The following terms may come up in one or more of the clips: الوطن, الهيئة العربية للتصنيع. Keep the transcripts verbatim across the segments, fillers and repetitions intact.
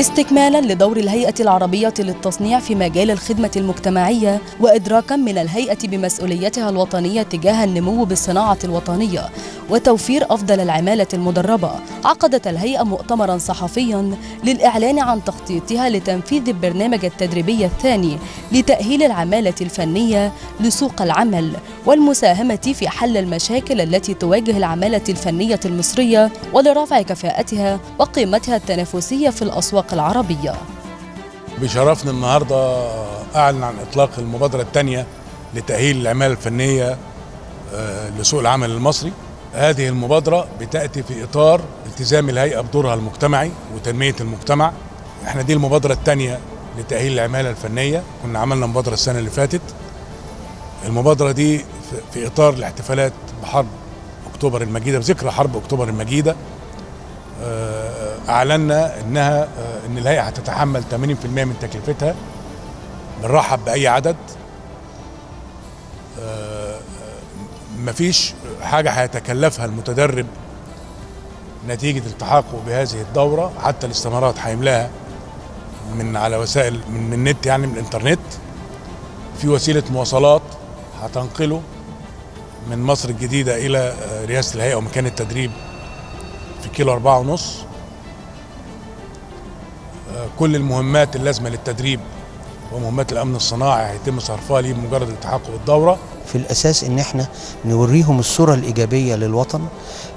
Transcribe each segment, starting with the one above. استكمالا لدور الهيئة العربية للتصنيع في مجال الخدمة المجتمعية، وإدراكا من الهيئة بمسؤوليتها الوطنية تجاه النمو بالصناعة الوطنية وتوفير أفضل العمالة المدربة، عقدت الهيئة مؤتمرا صحفيا للإعلان عن تخطيطها لتنفيذ البرنامج التدريبي الثاني لتأهيل العمالة الفنية لسوق العمل والمساهمة في حل المشاكل التي تواجه العمالة الفنية المصرية ولرفع كفاءتها وقيمتها التنافسية في الأسواق العربية. بشرفنا النهاردة أعلن عن إطلاق المبادرة الثانية لتأهيل العمالة الفنية لسوق العمل المصري. هذه المبادرة بتأتي في إطار التزام الهيئة بدورها المجتمعي وتنمية المجتمع. احنا دي المبادرة الثانية لتأهيل العمالة الفنية، كنا عملنا مبادرة السنة اللي فاتت. المبادرة دي في إطار الاحتفالات بحرب أكتوبر المجيدة، بذكرى حرب أكتوبر المجيدة، أعلنا إنها إن الهيئة هتتحمل ثمانين بالمئة من تكلفتها. بنرحب بأي عدد، مفيش حاجة هيتكلفها المتدرب نتيجة التحاقه بهذه الدورة، حتى الاستمارات هيملاها من على وسائل من النت، يعني من الإنترنت، في وسيلة مواصلات هتنقله من مصر الجديدة إلى رئاسة الهيئة ومكان التدريب في كيلو أربعة ونص. كل المهمات اللازمة للتدريب ومهمات الأمن الصناعي هيتم صرفها ليه بمجرد التحاق بالدورة. في الأساس إن إحنا نوريهم الصورة الإيجابية للوطن،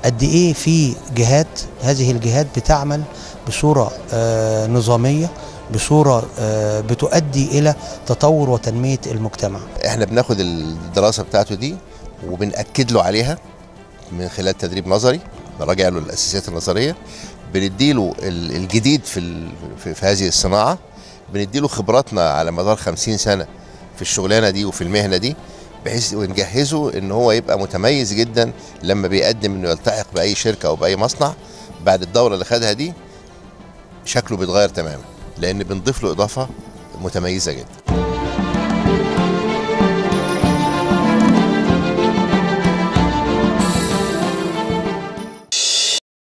قد إيه في جهات، هذه الجهات بتعمل بصورة آه نظامية، بصورة آه بتؤدي إلى تطور وتنمية المجتمع. إحنا بناخد الدراسة بتاعته دي وبنأكد له عليها من خلال تدريب نظري، براجع له الأساسيات النظرية، بنديله الجديد في, في هذه الصناعة، بنديله خبراتنا على مدار خمسين سنة في الشغلانة دي وفي المهنة دي، بحيث ونجهزه إن هو يبقى متميز جدا لما بيقدم إنه يلتحق بأي شركة أو بأي مصنع. بعد الدورة اللي خدها دي شكله بيتغير تماما، لأن بنضيف له إضافة متميزة جدا.